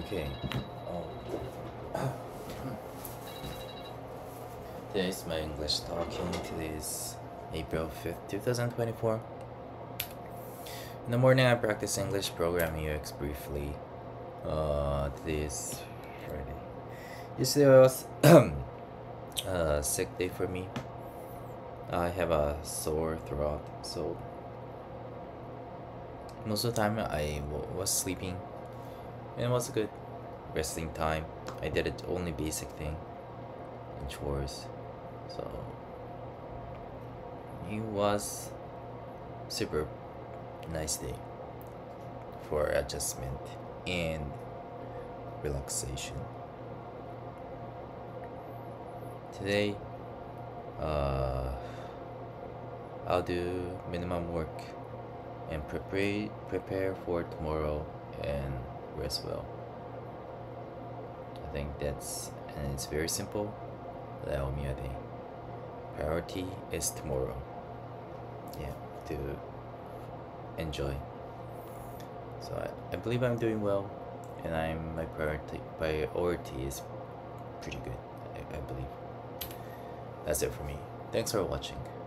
Okay. Today is my English talking. Today is April 5th, 2024. In the morning, I practice English programming UX briefly. Today is Friday. Yesterday was a sick day for me. I have a sore throat, so most of the time I was sleeping, and it was a good resting time. I did it only basic thing and chores, so it was super nice day for adjustment and relaxation. Today I'll do minimum work and prepare for tomorrow and rest well. I think it's very simple. That'll be a day. Priority is tomorrow. Yeah, to enjoy. So I believe I'm doing well, and my priority is pretty good. I believe. That's it for me. Thanks for watching.